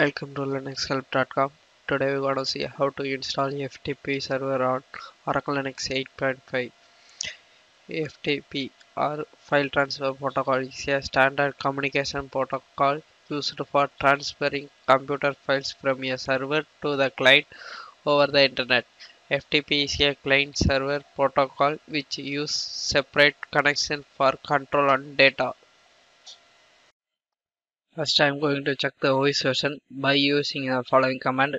Welcome to linuxhelp.com. Today we're going to see how to install FTP server on Oracle Linux 8.5. FTP, or File Transfer Protocol, is a standard communication protocol used for transferring computer files from a server to the client over the internet. FTP is a client-server protocol which uses separate connections for control on data. First, I am going to check the OS version by using the following command.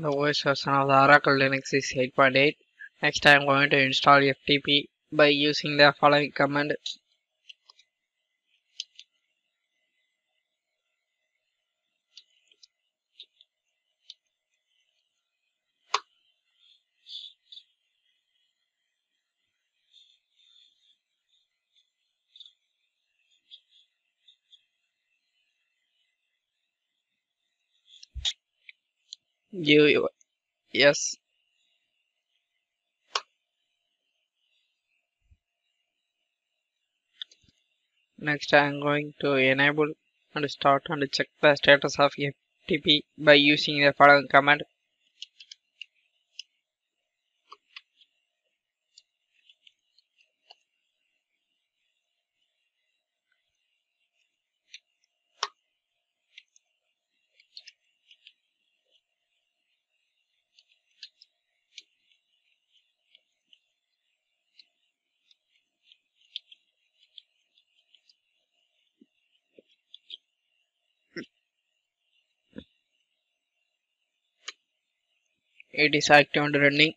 The OS version of the Oracle Linux is 8.8. Next, I am going to install FTP by using the following command. Next, I am going to enable and start and check the status of FTP by using the following command. It is active and running.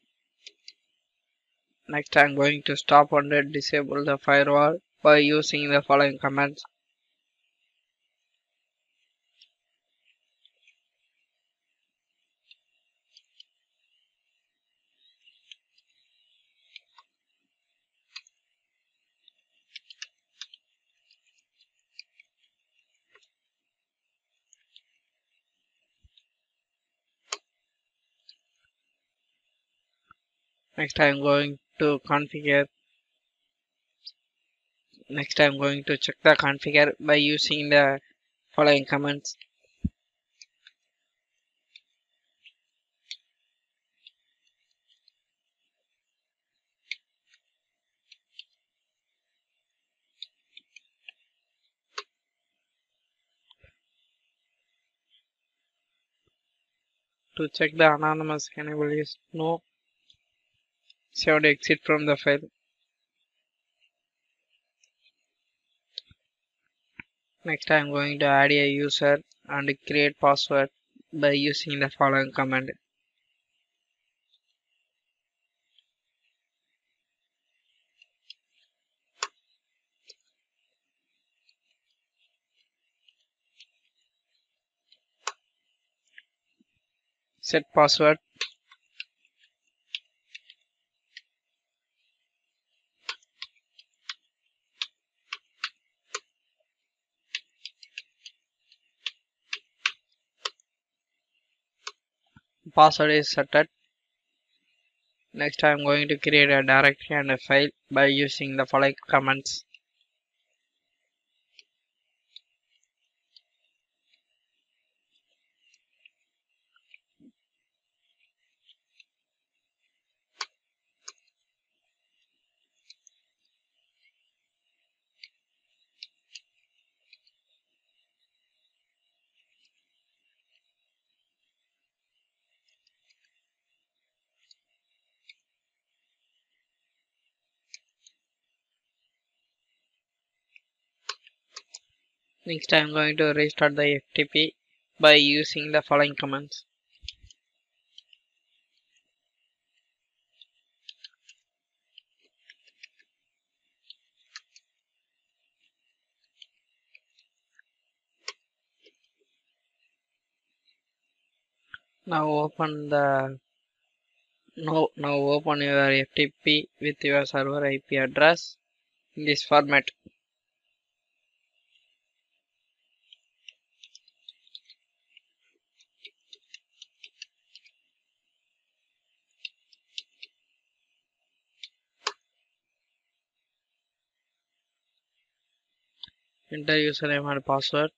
Next, I am going to stop and disable the firewall by using the following commands. Next, I am going to check the configure by using the following commands. To check the anonymous enable is no. Should exit from the file. Next, I am going to add a user and create password by using the following command. Set password. Password is set at. Next, I am going to create a directory and a file by using the following commands. Next, I am going to restart the FTP by using the following commands. Now open your FTP with your server IP address in this format. Enter username and password.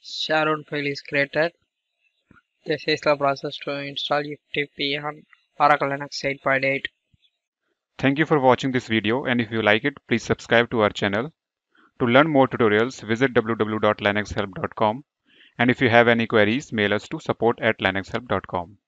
Sharon file is created. This is the process to install FTP on Oracle Linux 8.8. Thank you for watching this video, and if you like it, please subscribe to our channel. To learn more tutorials, visit www.linuxhelp.com, and if you have any queries, mail us to support@linuxhelp.com.